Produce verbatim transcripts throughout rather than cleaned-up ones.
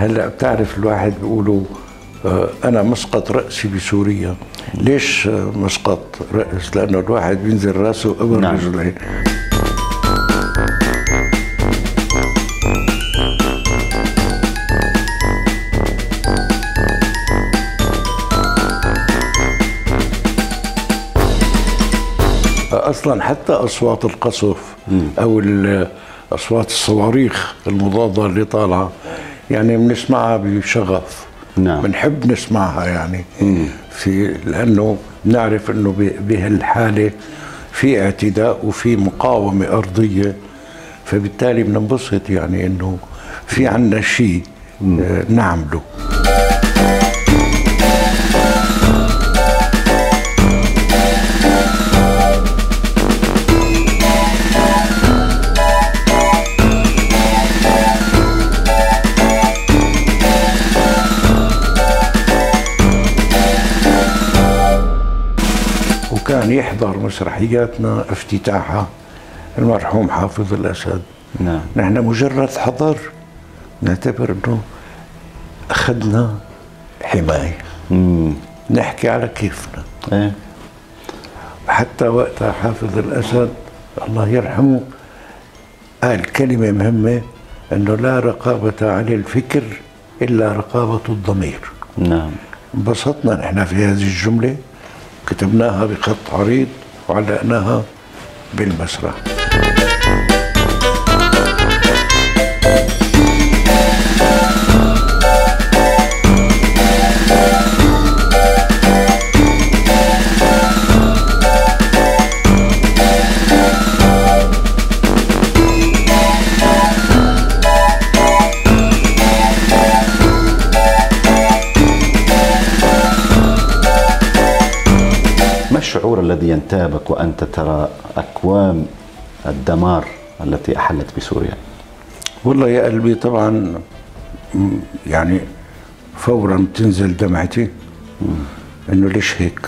هلا بتعرف الواحد بيقولوا أنا مسقط رأسي بسوريا. ليش مسقط رأس؟ لأنه الواحد بينزل رأسه قبل رجليه. أصلا حتى أصوات القصف أو أصوات الصواريخ المضادة اللي طالعة يعني بنسمعها بشغف. نعم. بنحب نسمعها يعني مم. في لأنه نعرف أنه بهالحالة في اعتداء وفي مقاومة أرضية، فبالتالي بننبسط يعني أنه في عنا شيء آه نعمله. كان يحضر مسرحياتنا افتتاحها المرحوم حافظ الأسد. نعم. نحن مجرد حضر نعتبر انه اخذنا حماية. مم. نحكي على كيفنا. ايه. حتى وقتها حافظ الأسد الله يرحمه قال كلمة مهمة، انه لا رقابة عن الفكر الا رقابة الضمير. نعم. انبسطنا نحن في هذه الجملة، كتبناها بخط عريض وعلقناها بالمسرح. الشعور الذي ينتابك وأنت ترى أكوام الدمار التي أحلت بسوريا؟ والله يا قلبي طبعا يعني فورا تنزل دمعتي أنه ليش هيك؟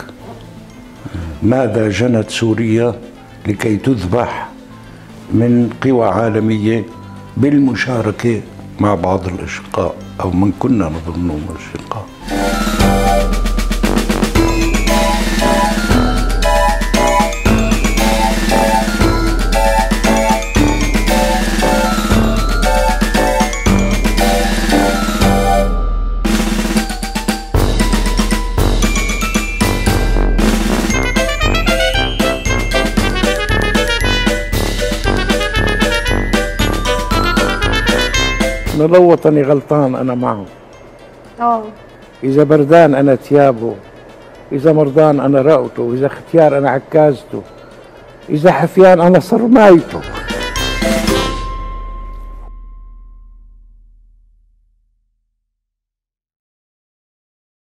ماذا جنت سوريا لكي تذبح من قوى عالمية بالمشاركة مع بعض الأشقاء أو من كنا نظنهم أشقاء. لو وطني غلطان أنا معه. أوه. إذا بردان أنا ثيابه، إذا مرضان أنا رأوته، إذا ختيار أنا عكازته، إذا حفيان أنا صرمايته.